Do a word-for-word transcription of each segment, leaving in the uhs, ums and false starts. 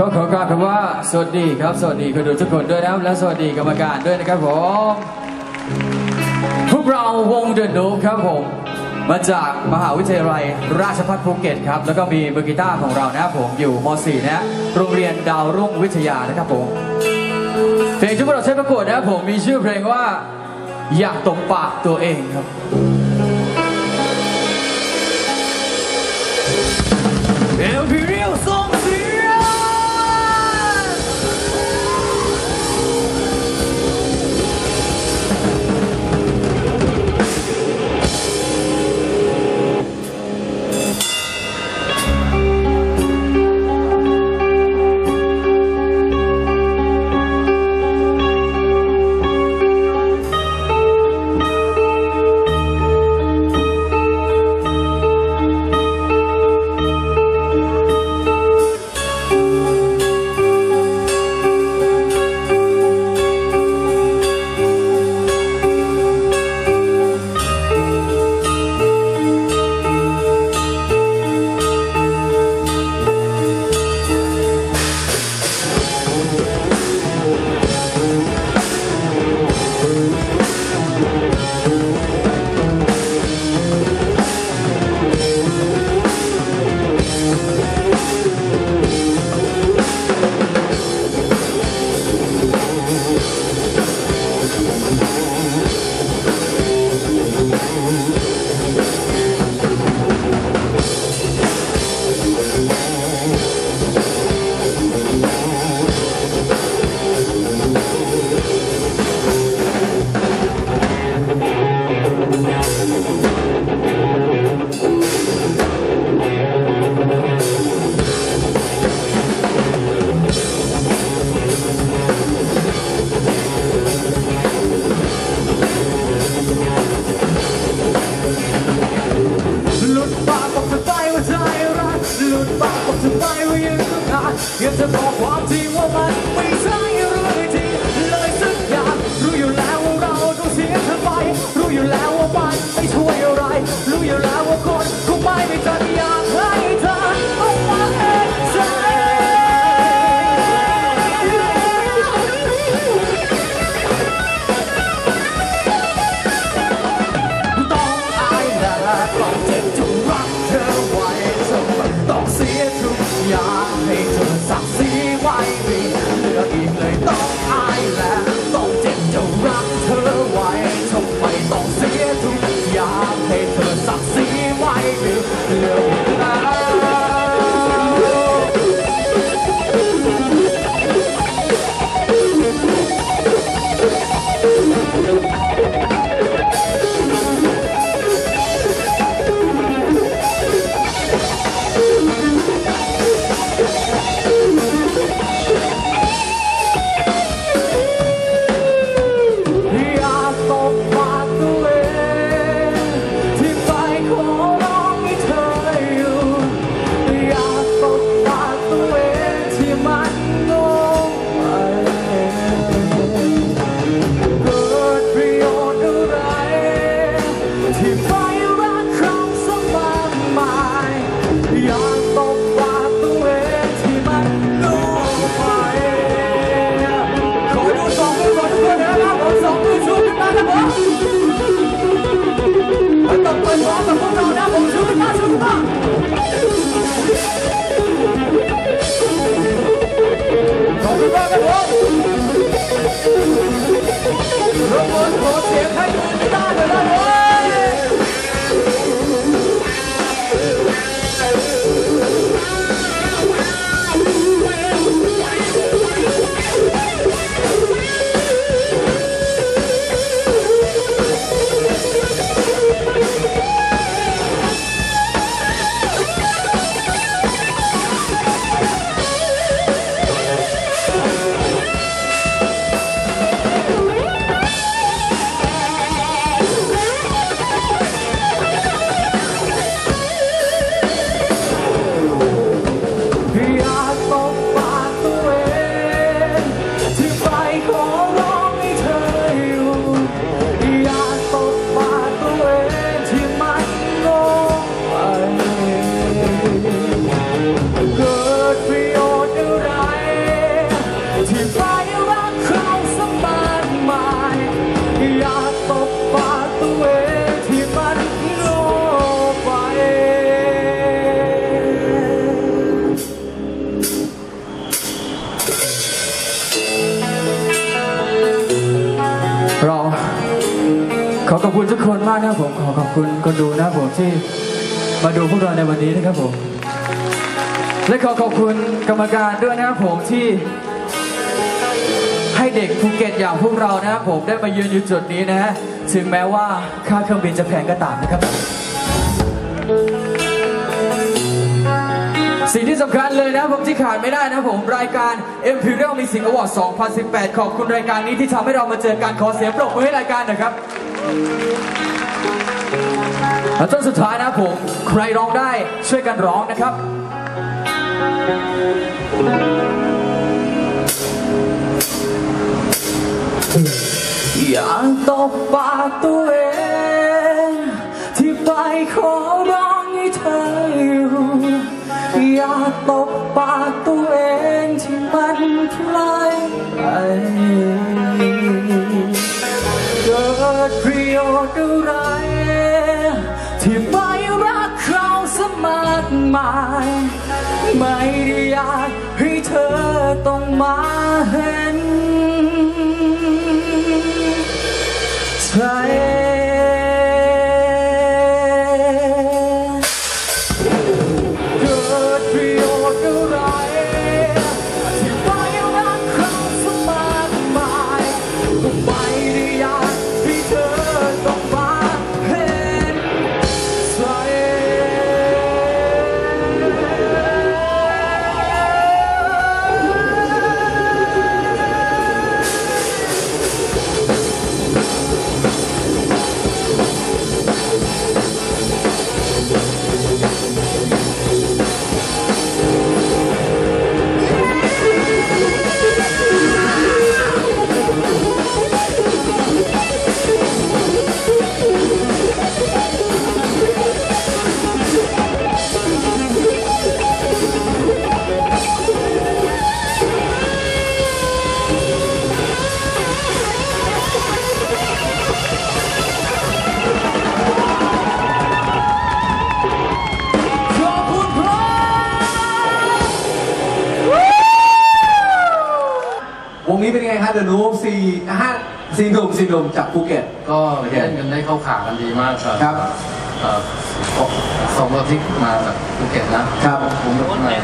ก็ขอกราบคำว่าสวัสดีครับสวัสดีคนดูทุกคนด้วยนะครับและสวัสดีกรรมการด้วยนะครับผมพวกเราวงเดอะนูบครับผมมาจากมหาวิทยาลัยราชภัฏภูเก็ตครับแล้วก็มีมือกีตาร์ของเรานะครับผมอยู่มอสี่นะโรงเรียนดาวรุ่งวิทยานะครับผมเพลงที่พวกเราใช้ประกวดนะครับผมมีชื่อเพลงว่าอยากตบปากตัวเองครับเอ็มพีเรียลส่งเสียงต้องเสียทุกอย่างให้เธอสักสีไว้ไม่เหลืออีกเลย ากนะครับผมขอขอบคุณคนดูนะครับผมที่มาดูพวกเราในวันนี้นะครับผมและขอขอบคุณกรรมการด้วยนะครับผมที่ให้เด็กภูเก็ตอย่างพวกเรานะครับผมได้มายืนอยู่จุดนี้นะฮะถึงแม้ว่าค่าเครื่องบินจะแพงก็ตามนะครับสิ่งที่สำคัญเลยนะผมที่ขาดไม่ได้นะผมรายการ Imperial Music Award สองพันสิบแปดขอบคุณรายการนี้ที่ทำให้เรามาเจอกันขอเสียงปรบมือให้รายการหน่อยครับและจนสุดท้ายนะผมใครร้องได้ช่วยกันร้องนะครับอย่าตบปากตัวเองที่ไปขอร้องให้เธออยู่อย่าตบปากตัวเองที่มันพลายไปเกิดประโยชน์อะไรที่ไม่รักเขาสมัครหมายไม่ได้อยากให้เธอต้องมาเห็นใช่เดอะนูฟสี่ห้าสี่หนุ่มสี่หนุ่มจากภูเก็ตก็เล่นกันได้เข้าขากันดีมากครับสองอาทิตย์มาจากภูเก็ตนะครับผมกับนาย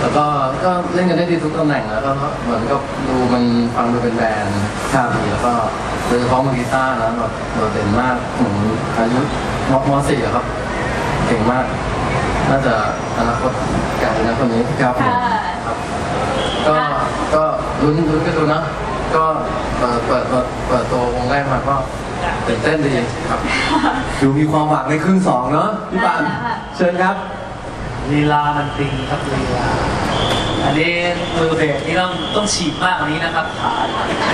แล้วก็ก็เล่นกันได้ดีทุกตำแหน่งแล้วก็เหมือนกับดูมันฟังดูเป็นแบนด์ครับแล้วก็โดยเฉพาะมือกีตาร์นะแบบโดดเด่นมากถึงอายุม.ม.สี่ครับเก่งมากน่าจะอนาคตไกลนะคนนี้ครับก็ก็ลุ้นลุ้นก็ดูนะก็เปิดเปิดเปิดตัววงแรกมาก็ตื่นเต้นดีครับดูมีความหวังในครึ่งสองเนอะพี่ปานเชิญครับลีลามันติงครับลีลาอันนี้มือเบสนี่ต้องต้องฉีดมากกว่านี้นะครับขา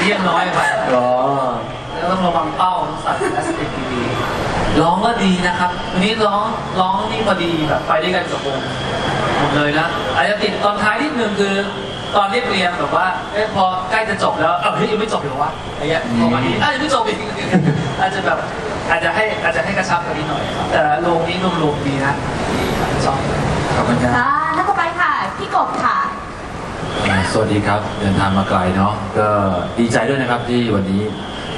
เรียบน้อยไปอ๋อแล้วต้องระวังเป้าต้องใส่แอสติกดีร้องก็ดีนะครับวันนี้ร้องร้องนี่พอดีแบบไปด้วยกันกับวงหมดเลยนะอาจจะติดตอนท้ายนิดนึงคือตอนเรียบเรียงแบบว่าพอใกล้จะจบแล้วเออเฮ้ยยังไม่จบเหรอวะอะไรเงี้ยพอมาดีอาจจะไม่จบอีกอาจจะแบบอาจจะให้อาจจะให้กระชับกันนิดหน่อยแต่โรงนี้รวมๆดีนะชอบขอบคุณครับแล้วก็ไปค่ะพี่กบค่ะสวัสดีครับเดินทางมาไกลเนาะก็ดีใจด้วยนะครับที่วันนี้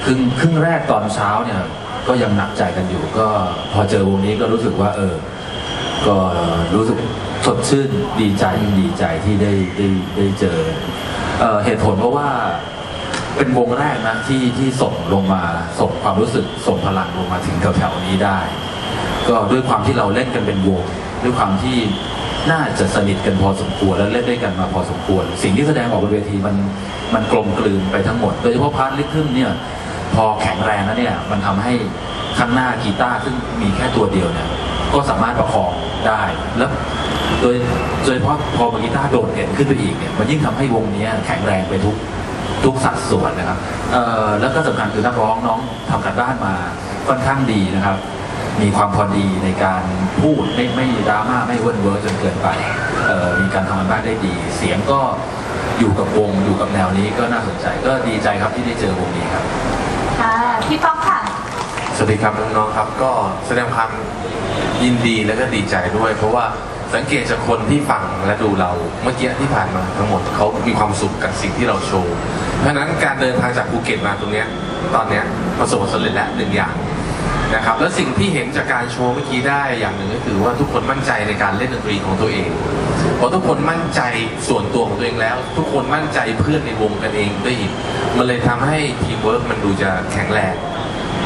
ครึ่งครึ่งแรกตอนเช้าเนี่ยก็ยังหนักใจกันอยู่ก็พอเจอวงนี้ก็รู้สึกว่าเออก็รู้สึกสดชื่นดีใจดีใจที่ได้ได้ได้เจอ เอ่อ เหตุผลเพราะว่าเป็นวงแรกนะที่ที่ส่งลงมาส่งความรู้สึกส่งพลังลงมาถึงแถวๆนี้ได้ก็ด้วยความที่เราเล่นกันเป็นวงด้วยความที่น่าจะสนิทกันพอสมควรและเล่นด้วยกันมาพอสมควรสิ่งที่แสดงออกบนเวทีมันมันกลมกลืนไปทั้งหมดโดยเฉพาะพาร์ทลิทึมเนี่ยพอแข็งแรงแล้วเนี่ยมันทำให้ข้างหน้ากีตาร์ซึ่งมีแค่ตัวเดียวเนี่ยก็สามารถประคองได้แล้วโดยโดยเฉพาะพอมือกีตาร์โดดเด่นขึ้นไปอีกเนี่ยมันยิ่งทำให้วงนี้แข็งแรงไปทุกทุกสัดส่วนนะครับแล้วก็สำคัญคือนักร้องน้องทำการบ้านมาค่อนข้างดีนะครับมีความพอดีในการพูดไม่ไม่ดราม่าไม่เวิร์นเวิร์จนเกินไปมีการทำการบ้านได้ดีเสียงก็อยู่กับวงอยู่กับแนวนี้ก็น่าสนใจก็ดีใจครับที่ได้เจอวงนี้ครับพี่ป๊อกค่ะสวัสดีครับน้องๆครับก็แสดงความยินดีและก็ดีใจด้วยเพราะว่าสังเกตจากคนที่ฟังและดูเราเมื่อกี้ที่ผ่านมาทั้งหมดเขามีความสุขกับสิ่งที่เราโชว์เพราะนั้นการเดินทางจากภูเก็ตมาตรงนี้ตอนนี้ประสบผลสำเร็จแล้วหนึ่งอย่าง นะครับและสิ่งที่เห็นจากการโชว์เมื่อกี้ได้อย่างหนึ่งก็คือว่าทุกคนมั่นใจในการเล่นดนตรีของตัวเองพอทุกคนมั่นใจส่วนตัวของตัวเองแล้วทุกคนมั่นใจเพื่อนในวงกันเองด้วยมันเลยทำให้ทีมเวิร์คมันดูจะแข็งแรง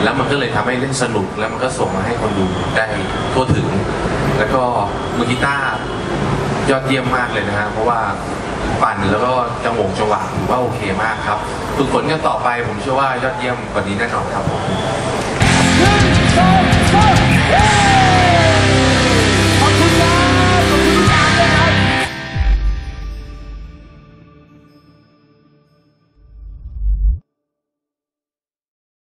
แล้วมันก็เลยทำให้เล่นสนุกแล้วมันก็ส่งมาให้คนดูได้ทั่วถึงแล้วก็มือกีตาร์ยอดเยี่ยมมากเลยนะฮะเพราะว่าปั่นแล้วก็จังหวะจังหวะถือว่าโอเคมากครับฝึกฝนกันต่อไปผมเชื่อว่ายอดเยี่ยมกว่านี้แน่นอนครับผม